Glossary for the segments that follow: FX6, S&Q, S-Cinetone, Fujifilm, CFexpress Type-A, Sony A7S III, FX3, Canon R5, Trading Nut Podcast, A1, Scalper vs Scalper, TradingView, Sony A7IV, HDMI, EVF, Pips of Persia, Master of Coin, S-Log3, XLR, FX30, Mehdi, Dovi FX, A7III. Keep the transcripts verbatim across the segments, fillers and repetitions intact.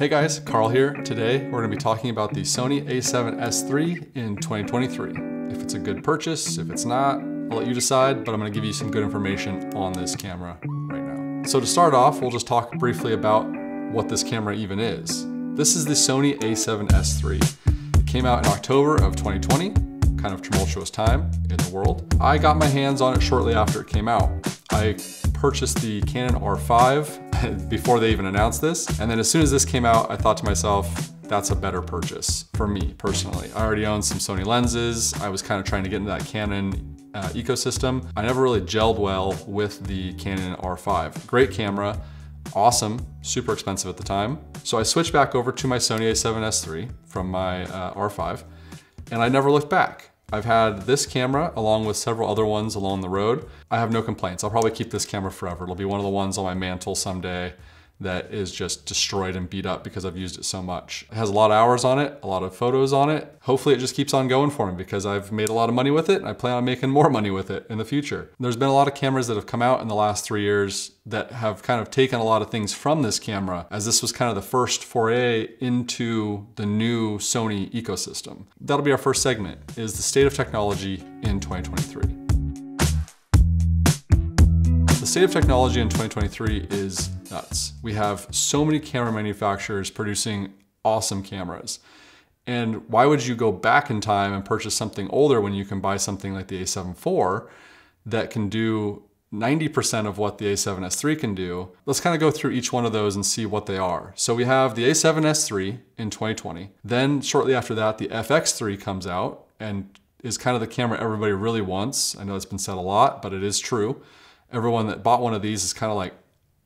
Hey guys, Carl here. Today we're going to be talking about the Sony A seven S three in twenty twenty-three. If it's a good purchase, if it's not, I'll let you decide, but I'm going to give you some good information on this camera right now. So to start off, we'll just talk briefly about what this camera even is. This is the Sony A seven S three. It came out in October of twenty twenty, kind of tumultuous time in the world. I got my hands on it shortly after it came out. I purchased the Canon R five before they even announced this. And then as soon as this came out, I thought to myself, that's a better purchase for me personally. I already owned some Sony lenses. I was kind of trying to get into that Canon uh, ecosystem. I never really gelled well with the Canon R five. Great camera, awesome, super expensive at the time. So I switched back over to my Sony A seven S three from my uh, R five, and I never looked back. I've had this camera along with several other ones along the road. I have no complaints. I'll probably keep this camera forever. It'll be one of the ones on my mantle someday that is just destroyed and beat up because I've used it so much. It has a lot of hours on it, a lot of photos on it. Hopefully it just keeps on going for me because I've made a lot of money with it and I plan on making more money with it in the future. There's been a lot of cameras that have come out in the last three years that have kind of taken a lot of things from this camera, as this was kind of the first foray into the new Sony ecosystem. That'll be our first segment, is the state of technology in twenty twenty-three. The state of technology in twenty twenty-three is nuts. We have so many camera manufacturers producing awesome cameras. And why would you go back in time and purchase something older when you can buy something like the A seven four that can do ninety percent of what the A seven S three can do? Let's kind of go through each one of those and see what they are. So we have the A seven S three in twenty twenty. Then shortly after that, the F X three comes out and is kind of the camera everybody really wants. I know it's been said a lot, but it is true. Everyone that bought one of these is kind of like,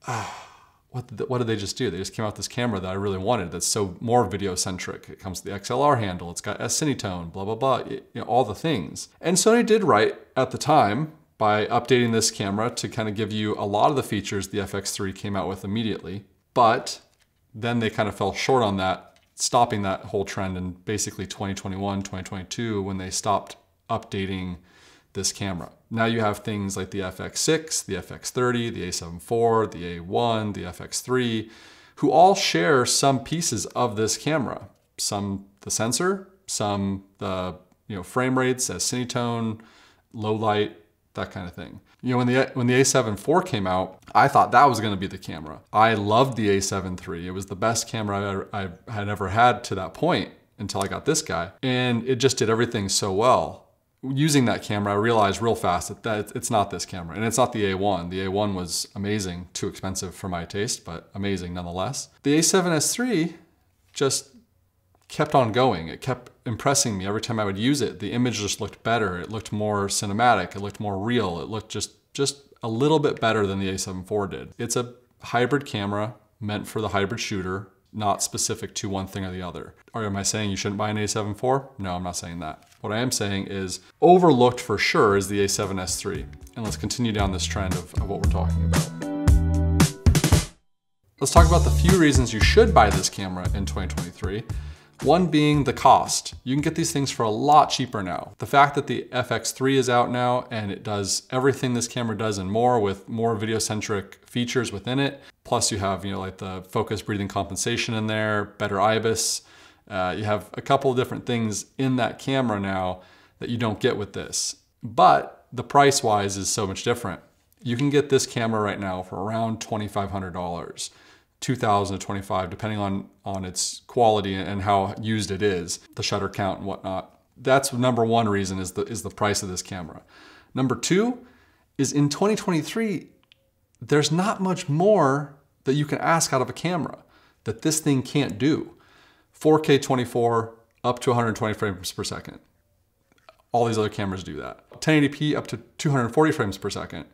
ah, what did, what did they just do? They just came out with this camera that I really wanted that's so more video centric. It comes with the X L R handle, it's got S-Cinetone, blah, blah, blah, it, you know, all the things. And Sony did right at the time by updating this camera to kind of give you a lot of the features the F X three came out with immediately, but then they kind of fell short on that, stopping that whole trend in basically twenty twenty-one, twenty twenty-two, when they stopped updating this camera. Now you have things like the F X six, the F X thirty, the A seven four, the A one, the F X three, who all share some pieces of this camera. Some the sensor, some the you know frame rates, as Cinetone, low light, that kind of thing. You know, when the when the A seven four came out, I thought that was going to be the camera. I loved the A seven three. It was the best camera I, I had ever had to that point until I got this guy, and it just did everything so well. Using that camera, I realized real fast that, that it's not this camera, and it's not the A one. The A one was amazing, too expensive for my taste, but amazing nonetheless. The A seven S three just kept on going. It kept impressing me every time I would use it. The image just looked better. It looked more cinematic. It looked more real. It looked just, just a little bit better than the A seven four did. It's a hybrid camera meant for the hybrid shooter, not specific to one thing or the other. Or am I saying you shouldn't buy an A seven four? No, I'm not saying that. What I am saying is overlooked for sure is the A seven S three. And let's continue down this trend of, of what we're talking about. Let's talk about the few reasons you should buy this camera in twenty twenty-three. One being the cost. You can get these things for a lot cheaper now. The fact that the F X three is out now and it does everything this camera does and more, with more video-centric features within it. Plus you have, you know, like the focus breathing compensation in there, better I B I S. Uh, you have a couple of different things in that camera now that you don't get with this. But the price-wise is so much different. You can get this camera right now for around twenty-five hundred dollars. two thousand to twenty-five, depending on, on its quality and how used it is, the shutter count and whatnot. That's number one reason, is the, is the price of this camera. Number two is, in twenty twenty-three, there's not much more that you can ask out of a camera that this thing can't do. four K twenty-four up to one hundred twenty frames per second. All these other cameras do that. ten eighty p up to two hundred forty frames per second.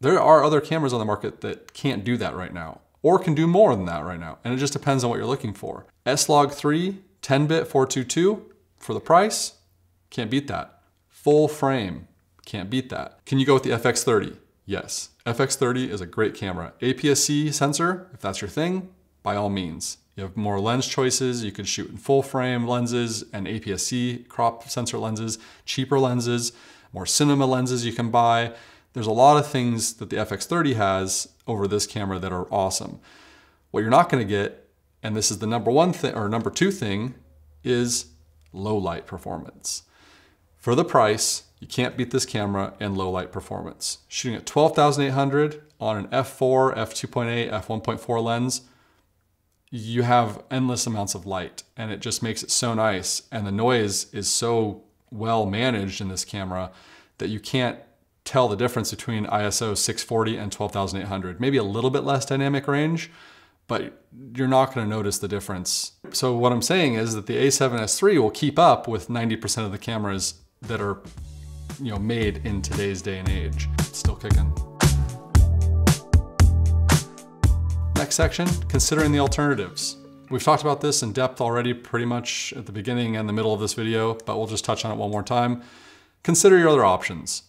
There are other cameras on the market that can't do that right now, or can do more than that right now. And it just depends on what you're looking for. S log three, ten bit four two two for the price, can't beat that. Full frame, can't beat that. Can you go with the F X thirty? Yes, F X thirty is a great camera. A P S C sensor, if that's your thing, by all means. You have more lens choices, you can shoot in full frame lenses and A P S C crop sensor lenses, cheaper lenses, more cinema lenses you can buy. There's a lot of things that the F X thirty has over this camera that are awesome. What you're not gonna get and this is the number one thing or number two thing, is low light performance. For the price, you can't beat this camera in low light performance. Shooting at twelve thousand eight hundred on an f four, f two point eight, f one point four lens, you have endless amounts of light, and it just makes it so nice. And the noise is so well managed in this camera that you can't tell the difference between I S O six forty and twelve thousand eight hundred. Maybe a little bit less dynamic range, but you're not going to notice the difference. So what I'm saying is that the A seven S three will keep up with ninety percent of the cameras that are, you know, made in today's day and age. It's still kicking. Next section, considering the alternatives. We've talked about this in depth already pretty much at the beginning and the middle of this video, but we'll just touch on it one more time. Consider your other options.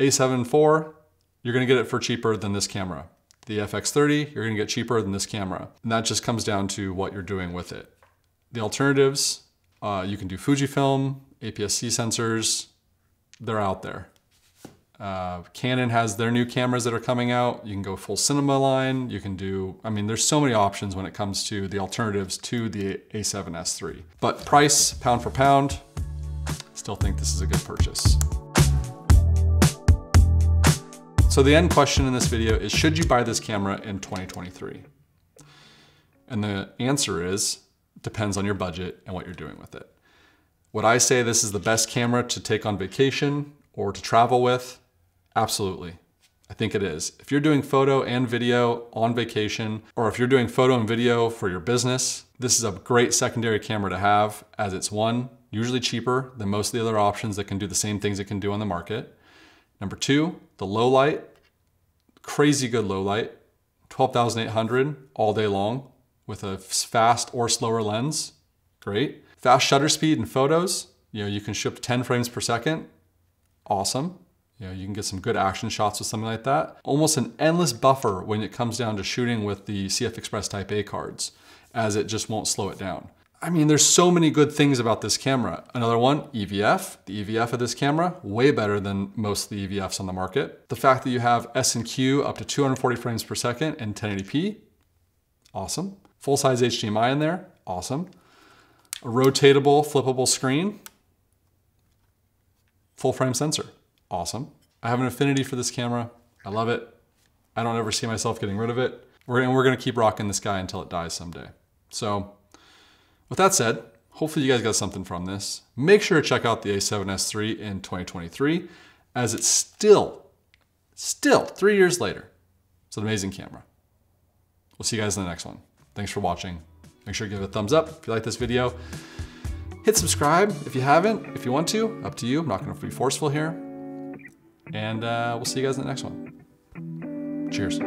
A seven four, you're gonna get it for cheaper than this camera. The F X thirty, you're gonna get cheaper than this camera. And that just comes down to what you're doing with it. The alternatives, uh, you can do Fujifilm, A P S C sensors, they're out there. Uh, Canon has their new cameras that are coming out. You can go full cinema line. You can do, I mean, there's so many options when it comes to the alternatives to the A seven S three. But price, pound for pound, still think this is a good purchase. So the end question in this video is, should you buy this camera in twenty twenty-three? And the answer is, depends on your budget and what you're doing with it. Would I say this is the best camera to take on vacation or to travel with? Absolutely, I think it is. If you're doing photo and video on vacation, or if you're doing photo and video for your business, this is a great secondary camera to have, as it's one, usually cheaper than most of the other options that can do the same things it can do on the market. Number two, the low light, crazy good low light, twelve thousand eight hundred all day long with a fast or slower lens, great. Fast shutter speed in photos, you know, you can shoot ten frames per second, awesome. You know, you can get some good action shots with something like that. Almost an endless buffer when it comes down to shooting with the CFexpress Type-A cards, as it just won't slow it down. I mean, there's so many good things about this camera. Another one, E V F. The E V F of this camera, way better than most of the E V Fs on the market. The fact that you have S and Q up to two hundred forty frames per second and ten eighty p, awesome. Full-size H D M I in there, awesome. A rotatable, flippable screen, full frame sensor, awesome. I have an affinity for this camera. I love it. I don't ever see myself getting rid of it. We're, and we're gonna keep rocking this guy until it dies someday. So with that said, hopefully you guys got something from this. Make sure to check out the A seven S three in twenty twenty-three, as it's still, still three years later. It's an amazing camera. We'll see you guys in the next one. Thanks for watching. Make sure to give it a thumbs up if you like this video. Hit subscribe if you haven't, if you want to, up to you. I'm not gonna be forceful here. And uh, we'll see you guys in the next one. Cheers.